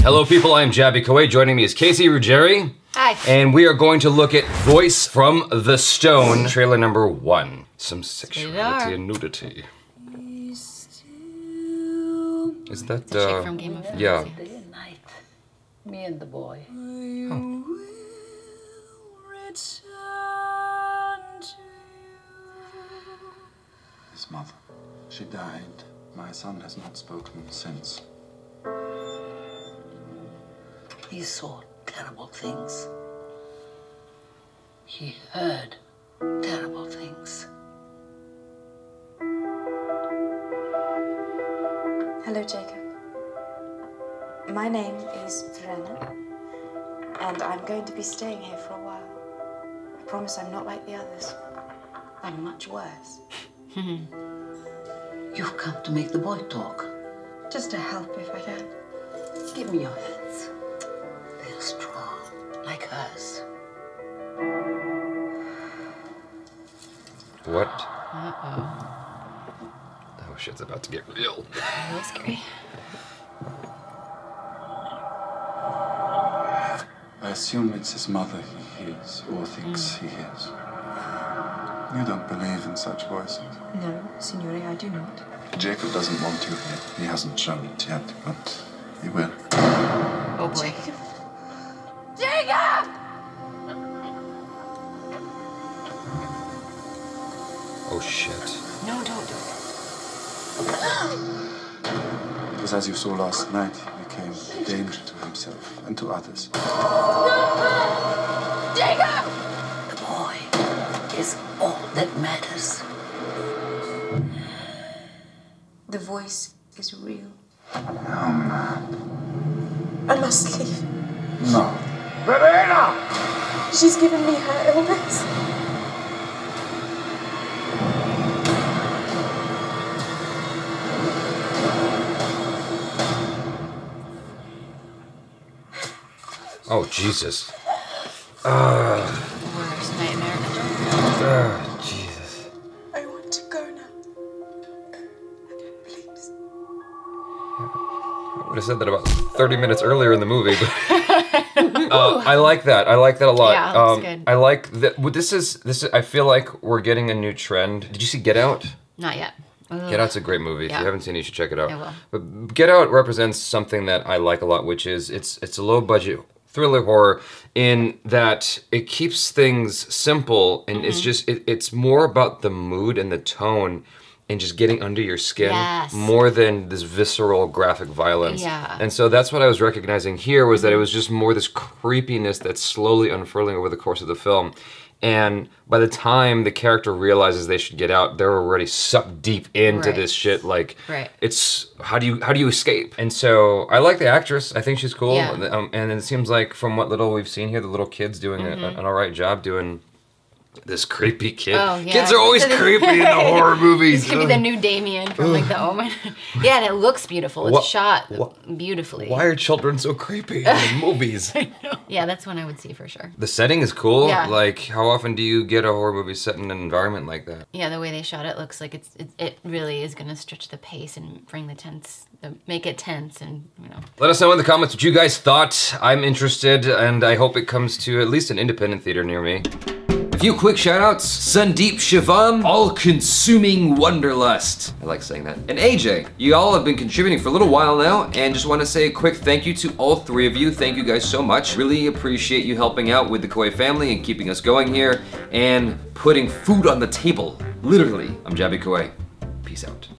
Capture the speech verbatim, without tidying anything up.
Hello people, I'm Jaby Koay. Joining me is Casey Ruggeri. Hi. And we are going to look at Voice from the Stone, trailer number one. Some sexuality and nudity. Is that the uh, chick from Game of Thrones? Yeah. This night, me and the boy. Oh. His mother, she died. My son has not spoken since. He saw terrible things. He heard terrible things. Hello, Jacob. My name is Vrenna, and I'm going to be staying here for a while. I promise I'm not like the others. I'm much worse. You've come to make the boy talk. Just to help if I can. Give me your hands. They're strong, like hers. What? Uh-oh. Oh, shit's about to get real. Really scary. I assume it's his mother he hears, or thinks mm. he hears. You don't believe in such voices? No, Signore, I do not. Jacob doesn't want you here. He hasn't shown it yet, but he will. Oh, boy. Jacob! Jacob! Oh, shit. No, don't do it. Because as you saw last night, he became a danger to himself and to others. No! Jacob! Is all that matters. The voice is real. No, man. I must leave. No. Vrenna! She's given me her illness. Oh, Jesus. Uh. Oh, Jesus. I want to go now. Please. I would have said that about thirty minutes earlier in the movie. But, uh, I like that. I like that a lot. Yeah, that's um, good. I like that. Well, this is this. Is, I feel like we're getting a new trend. Did you see Get Out? Not yet. Ugh. Get Out's a great movie. Yeah. If you haven't seen it, you should check it out. I will. But Get Out represents something that I like a lot, which is it's it's a low budget thriller horror in that it keeps things simple and mm-hmm. it's just, it, it's more about the mood and the tone and just getting under your skin yes. more than this visceral graphic violence. Yeah. And so that's what I was recognizing here was that it was just more this creepiness that's slowly unfurling over the course of the film. And by the time the character realizes they should get out, they're already sucked deep into right. this shit. Like, right. it's how do you how do you escape? And so I like the actress. I think she's cool. Yeah. Um, and it seems like from what little we've seen here, the little kid's doing mm-hmm. a, an all right job doing this creepy kid. Oh, yeah. Kids are always creepy in the horror movies. This could be the new Damien from like The Omen. Yeah, and it looks beautiful. It's what, shot what, beautifully. Why are children so creepy in movies? I know. Yeah, that's one I would see for sure. The setting is cool. Yeah. Like, how often do you get a horror movie set in an environment like that? Yeah, the way they shot it looks like it's it, it really is going to stretch the pace and bring the tense, the, make it tense and, you know. Let us know in the comments what you guys thought. I'm interested and I hope it comes to at least an independent theater near me. Few quick shoutouts: Sandeep Shivam, all-consuming wanderlust. I like saying that. And A J, you all have been contributing for a little while now, and just want to say a quick thank you to all three of you. Thank you guys so much. Really appreciate you helping out with the Koay family and keeping us going here and putting food on the table. Literally. I'm Jaby Koay. Peace out.